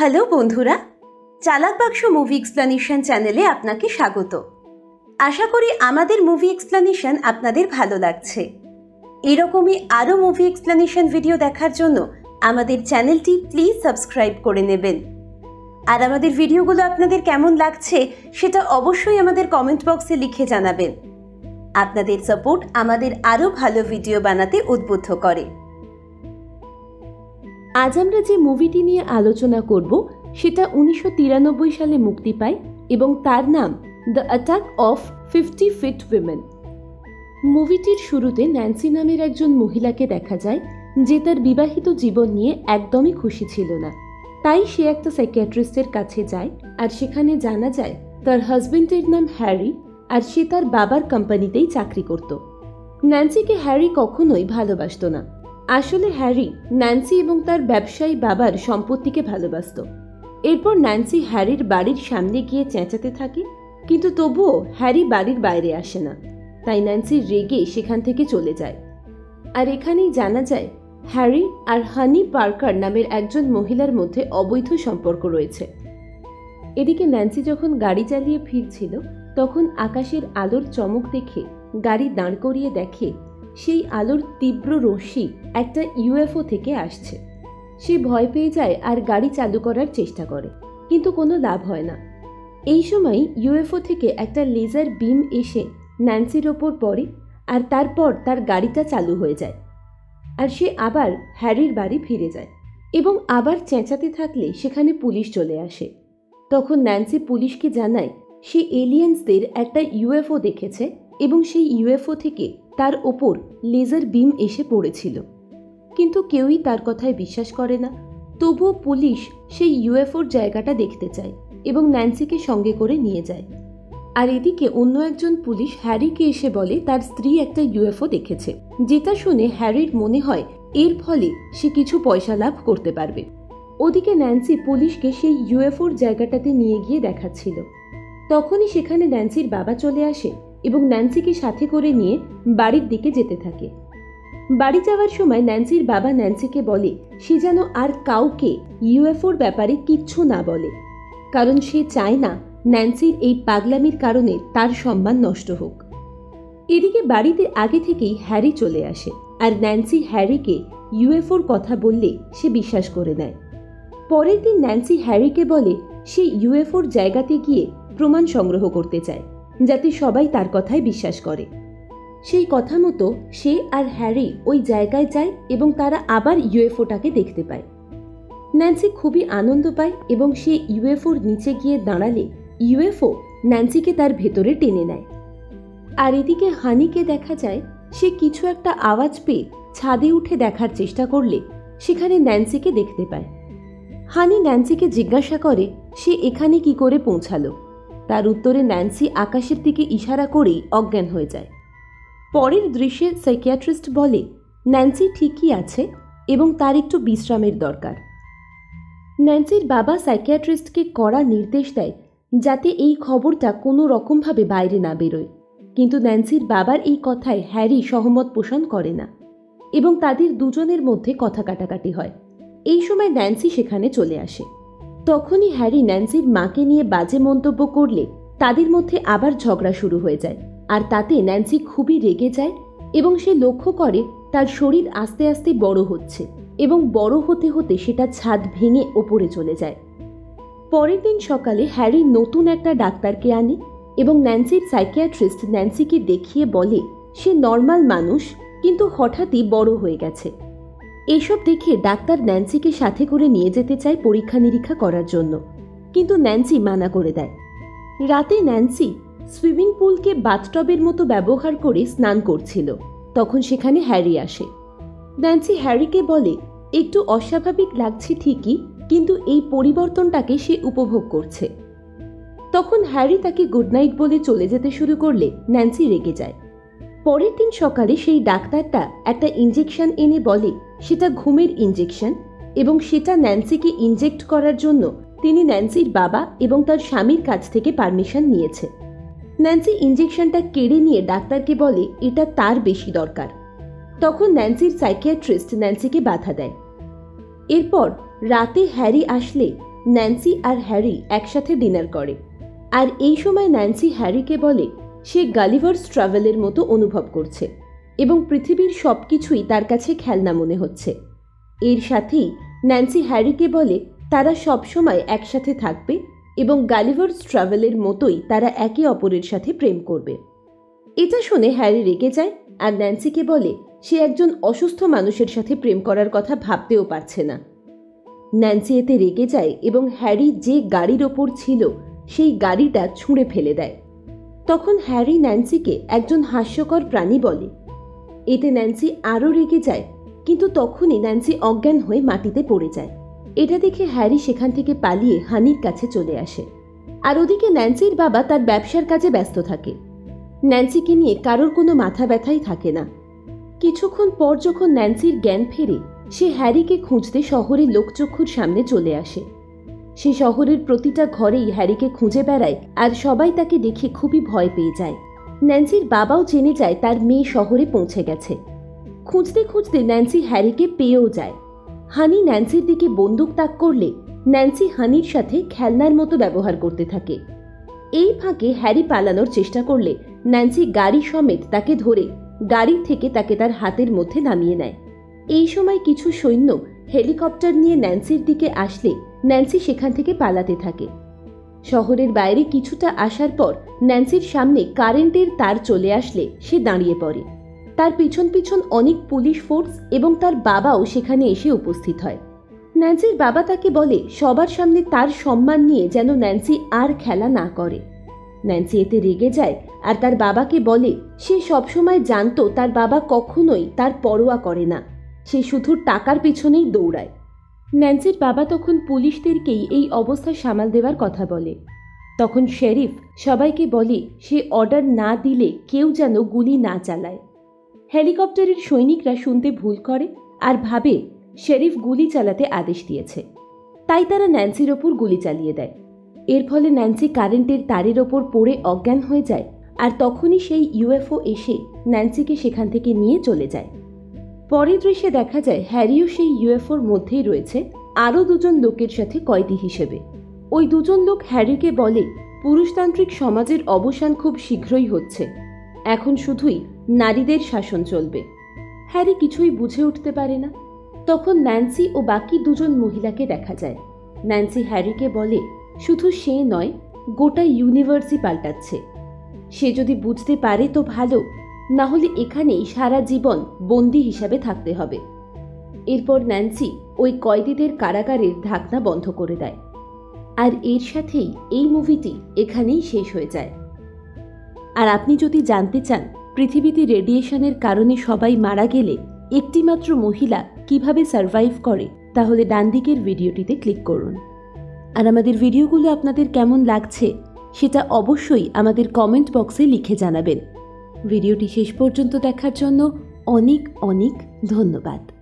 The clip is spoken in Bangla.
হ্যালো বন্ধুরা, চালাক বাক্স মুভি এক্সপ্লানেশন চ্যানেলে আপনাকে স্বাগত। আশা করি আমাদের মুভি এক্সপ্লানেশন আপনাদের ভালো লাগছে। এরকমই আরও মুভি এক্সপ্লানেশন ভিডিও দেখার জন্য আমাদের চ্যানেলটি প্লিজ সাবস্ক্রাইব করে নেবেন। আর আমাদের ভিডিওগুলো আপনাদের কেমন লাগছে সেটা অবশ্যই আমাদের কমেন্ট বক্সে লিখে জানাবেন। আপনাদের সাপোর্ট আমাদের আরও ভালো ভিডিও বানাতে উদ্বুদ্ধ করে। আজ আমরা যে মুভিটি নিয়ে আলোচনা করব সেটা 1993 সালে মুক্তি পায় এবং তার নাম the attack of 50 feet women. মুভিটির শুরুতে ন্যান্সি নামের একজন মহিলাকে দেখা যায় যে তার বিবাহিত জীবন নিয়ে একদমই খুশি ছিল না, তাই সে একটা সাইকিয়াট্রিস্টের কাছে যায় আর সেখানে জানা যায় তার হাজবেন্ডের নাম হ্যারি আর সে তার বাবার কোম্পানিতেই চাকরি করত। ন্যান্সিকে হ্যারি কখনোই ভালোবাসত না। আসলে হ্যারি ন্যান্সি এবং তার ব্যবসায়ী বাবার সম্পত্তিকে ভালোবাসত। এরপর ন্যান্সি হ্যারির বাড়ির সামনে গিয়ে চেঁচাতে থাকে, কিন্তু তবুও হ্যারি বাড়ির বাইরে আসে না, তাই ন্যান্সি রেগে সেখান থেকে চলে যায়। আর এখানেই জানা যায় হ্যারি আর হানি পার্কার নামের একজন মহিলার মধ্যে অবৈধ সম্পর্ক রয়েছে। এদিকে ন্যান্সি যখন গাড়ি চালিয়ে ফিরছিল তখন আকাশের আলোর চমক দেখে গাড়ি দাঁড় করিয়ে দেখে সেই আলোর তীব্র রশ্মি একটা ইউএফও থেকে আসছে। সে ভয় পেয়ে যায় আর গাড়ি চালু করার চেষ্টা করে, কিন্তু কোনো লাভ হয় না। এই সময় ইউএফও থেকে একটা লেজার বিম এসে ন্যান্সির ওপর পড়ে আর তারপর তার গাড়িটা চালু হয়ে যায় আর সে আবার হ্যারির বাড়ি ফিরে যায় এবং আবার চেঁচাতে থাকলে সেখানে পুলিশ চলে আসে। তখন ন্যান্সি পুলিশকে জানায় সে এলিয়েন্সদের একটা ইউএফও দেখেছে এবং সেই ইউএফও থেকে তার ওপর লেজার বিম এসে পড়েছিল, কিন্তু কেউই তার কথায় বিশ্বাস করে না। তবুও পুলিশ সেই ইউএফওর জায়গাটা দেখতে চায় এবং ন্যান্সিকে সঙ্গে করে নিয়ে যায়। আর এদিকে অন্য একজন পুলিশ হ্যারিকে এসে বলে তার স্ত্রী একটা ইউএফও দেখেছে, যেটা শুনে হ্যারির মনে হয় এর ফলে সে কিছু পয়সা লাভ করতে পারবে। ওদিকে ন্যান্সি পুলিশকে সেই ইউএফওর জায়গাটাতে নিয়ে গিয়ে দেখাচ্ছিল। তখনই সেখানে ন্যান্সির বাবা চলে আসে এবং ন্যান্সিকে সাথে করে নিয়ে বাড়ির দিকে যেতে থাকে। বাড়ি যাওয়ার সময় ন্যান্সির বাবা ন্যান্সিকে বলে সে যেন আর কাউকে ইউএফওর ব্যাপারে কিচ্ছু না বলে, কারণ সে চায় না ন্যান্সির এই পাগলামির কারণে তার সম্মান নষ্ট হোক। এদিকে বাড়িতে আগে থেকেই হ্যারি চলে আসে আর ন্যান্সি হ্যারিকে ইউএফওর কথা বললে সে বিশ্বাস করে নেয়। পরের দিন ন্যান্সি হ্যারিকে বলে সে ইউএফওর জায়গাতে গিয়ে প্রমাণ সংগ্রহ করতে চায় যাতে সবাই তার কথায় বিশ্বাস করে। সেই কথা মতো সে আর হ্যারি ওই জায়গায় যায় এবং তারা আবার ইউএফওটাকে দেখতে পায়। ন্যান্সি খুবই আনন্দ পায় এবং সে ইউএফওর নিচে গিয়ে দাঁড়ালে ইউএফও ন্যান্সিকে তার ভেতরে টেনে নেয়। আর এদিকে হানিকে দেখা যায় সে কিছু একটা আওয়াজ পেয়ে ছাদে উঠে দেখার চেষ্টা করলে সেখানে ন্যান্সিকে দেখতে পায়। হানি ন্যান্সিকে জিজ্ঞাসা করে সে এখানে কি করে পৌঁছালো। তার উত্তরে ন্যান্সি আকাশের দিকে ইশারা করেই অজ্ঞান হয়ে যায়। পরের দৃশ্যে সাইকিয়াট্রিস্ট বলে ন্যান্সি ঠিকই আছে এবং তার একটু বিশ্রামের দরকার। ন্যান্সির বাবা সাইকিয়াট্রিস্টকে কড়া নির্দেশ দেয় যাতে এই খবরটা কোনো রকমভাবে বাইরে না বেরোয়, কিন্তু ন্যান্সির বাবার এই কথায় হ্যারি সহমত পোষণ করে না এবং তাদের দুজনের মধ্যে কথা কাটাকাটি হয়। এই সময় ন্যান্সি সেখানে চলে আসে। তখনই হ্যারি ন্যান্সির মাকে নিয়ে বাজে মন্তব্য করলে তাদের মধ্যে আবার ঝগড়া শুরু হয়ে যায় আর তাতে ন্যান্সি খুবই রেগে যায় এবং সে লক্ষ্য করে তার শরীর আস্তে আস্তে বড় হচ্ছে এবং বড় হতে হতে সেটা ছাদ ভেঙে ওপরে চলে যায়। পরের দিন সকালে হ্যারি নতুন একটা ডাক্তারকে আনে এবং ন্যান্সির সাইকিয়াট্রিস্ট ন্যান্সিকে দেখিয়ে বলে সে নর্মাল মানুষ কিন্তু হঠাৎই বড় হয়ে গেছে। এসব দেখে ডাক্তার ন্যান্সিকে সাথে করে নিয়ে যেতে চায় পরীক্ষা নিরীক্ষা করার জন্য, কিন্তু ন্যান্সি মানা করে দেয়। রাতে ন্যান্সি সুইমিং পুলকে বাথটবের মতো ব্যবহার করে স্নান করছিল, তখন সেখানে হ্যারি আসে। ন্যান্সি হ্যারিকে বলে একটু অস্বাভাবিক লাগছে ঠিকই, কিন্তু এই পরিবর্তনটাকে সে উপভোগ করছে। তখন হ্যারি তাকে গুড নাইট বলে চলে যেতে শুরু করলে ন্যান্সি রেগে যায়। পরের দিন সকালে সেই ডাক্তারটা একটা ইঞ্জেকশন এনে বলে সেটা ঘুমের ইঞ্জেকশন এবং সেটা ন্যান্সিকে ইনজেক্ট করার জন্য তিনি ন্যান্সির বাবা এবং তার স্বামীর কাছ থেকে পারমিশন নিয়েছে। ন্যান্সি ইঞ্জেকশনটা কেড়ে নিয়ে ডাক্তারকে বলে এটা তার বেশি দরকার। তখন ন্যান্সির সাইকিয়াট্রিস্ট ন্যান্সিকে বাধা দেয়। এরপর রাতে হ্যারি আসলে ন্যান্সি আর হ্যারি একসাথে ডিনার করে। আর এই সময় ন্যান্সি হ্যারিকে বলে সে গালিভার্স ট্রাভেলের মতো অনুভব করছে এবং পৃথিবীর সব কিছুই তার কাছে খেলনা মনে হচ্ছে। এর সাথেই ন্যান্সি হ্যারিকে বলে তারা সবসময় একসাথে থাকবে এবং গালিভার্স ট্রাভেলের মতোই তারা একে অপরের সাথে প্রেম করবে। এটা শুনে হ্যারি রেগে যায় আর ন্যান্সিকে বলে সে একজন অসুস্থ মানুষের সাথে প্রেম করার কথা ভাবতেও পারছে না। ন্যান্সি এতে রেগে যায় এবং হ্যারি যে গাড়ির ওপর ছিল সেই গাড়িটা ছুঁড়ে ফেলে দেয়। তখন হ্যারি ন্যান্সিকে একজন হাস্যকর প্রাণী বলে। এতে ন্যান্সি আরও রেগে যায়, কিন্তু তখনই ন্যান্সি অজ্ঞান হয়ে মাটিতে পড়ে যায়। এটা দেখে হ্যারি সেখান থেকে পালিয়ে হানির কাছে চলে আসে। আর ওদিকে ন্যান্সির বাবা তার ব্যবসার কাজে ব্যস্ত থাকে। ন্যান্সিকে নিয়ে কারোর কোনো মাথা ব্যথাই থাকে না। কিছুক্ষণ পর যখন ন্যান্সির জ্ঞান ফেরে, সে হ্যারিকে খুঁজতে শহরের লোকচক্ষুর সামনে চলে আসে। সে শহরের প্রতিটা ঘরেই হ্যারিকে খুঁজে বেড়ায় আর সবাই তাকে দেখে খুবই ভয় পেয়ে যায়। ন্যান্সির বাবাও জেনে যায় তার মেয়ে শহরে পৌঁছে গেছে। খুঁজতে খুঁজতে ন্যান্সি হ্যারিকে পেয়েও যায়। হানি ন্যান্সির দিকে বন্দুক তাক করলে ন্যান্সি হানির সাথে খেলনার মতো ব্যবহার করতে থাকে। এই ফাঁকে হ্যারি পালানোর চেষ্টা করলে ন্যান্সি গাড়ি সমেত তাকে ধরে গাড়ি থেকে তাকে তার হাতের মধ্যে নামিয়ে নেয়। এই সময় কিছু সৈন্য হেলিকপ্টার নিয়ে ন্যান্সির দিকে আসলে ন্যান্সি সেখান থেকে পালাতে থাকে। শহরের বাইরে কিছুটা আসার পর ন্যান্সির সামনে কারেন্টের তার চলে আসলে সে দাঁড়িয়ে পড়ে। তার পিছন পিছন অনেক পুলিশ ফোর্স এবং তার বাবাও সেখানে এসে উপস্থিত হয়। ন্যান্সির বাবা তাকে বলে সবার সামনে তার সম্মান নিয়ে যেন ন্যান্সি আর খেলা না করে। ন্যান্সি এতে রেগে যায় আর তার বাবাকে বলে সে সবসময় জানতো তার বাবা কখনোই তার পরোয়া করে না, সে শুধু টাকার পিছনেই দৌড়ায়। ন্যান্সির বাবা তখন পুলিশদেরকেই এই অবস্থা সামাল দেওয়ার কথা বলে। তখন শেরিফ সবাইকে বলে সে অর্ডার না দিলে কেউ যেন গুলি না চালায়। হেলিকপ্টারের সৈনিকরা শুনতে ভুল করে আর ভাবে শেরিফ গুলি চালাতে আদেশ দিয়েছে, তাই তারা ন্যান্সির ওপর গুলি চালিয়ে দেয়। এর ফলে ন্যান্সি কারেন্টের তারের ওপর পড়ে অজ্ঞান হয়ে যায় আর তখনই সেই ইউএফও এসে ন্যান্সিকে সেখান থেকে নিয়ে চলে যায়। পরের দৃশ্যে দেখা যায় হ্যারিও সেই ইউএফওর মধ্যেই রয়েছে আরও দুজন লোকের সাথে কয়েদি হিসেবে। ওই দুজন লোক হ্যারিকে বলে পুরুষতান্ত্রিক সমাজের অবসান খুব শীঘ্রই হচ্ছে, এখন শুধুই নারীদের শাসন চলবে। হ্যারি কিছুই বুঝে উঠতে পারে না। তখন ন্যান্সি ও বাকি দুজন মহিলাকে দেখা যায়। ন্যান্সি হ্যারিকে বলে শুধু সে নয়, গোটা ইউনিভার্সই পাল্টাচ্ছে। সে যদি বুঝতে পারে তো ভালো, না হলে এখানেই সারা জীবন বন্দি হিসাবে থাকতে হবে। এরপর ন্যান্সি ওই কয়েদিদের কারাগারের ঢাকনা বন্ধ করে দেয়। আর এর সাথেই এই মুভিটি এখানেই শেষ হয়ে যায়। আর আপনি যদি জানতে চান পৃথিবীতে রেডিয়েশনের কারণে সবাই মারা গেলে একটিমাত্র মহিলা কিভাবে সারভাইভ করে, তাহলে ডান দিকের ভিডিওটিতে ক্লিক করুন। আর আমাদের ভিডিওগুলো আপনাদের কেমন লাগছে সেটা অবশ্যই আমাদের কমেন্ট বক্সে লিখে জানাবেন। ভিডিওটি শেষ পর্যন্ত দেখার জন্য অনেক অনেক ধন্যবাদ।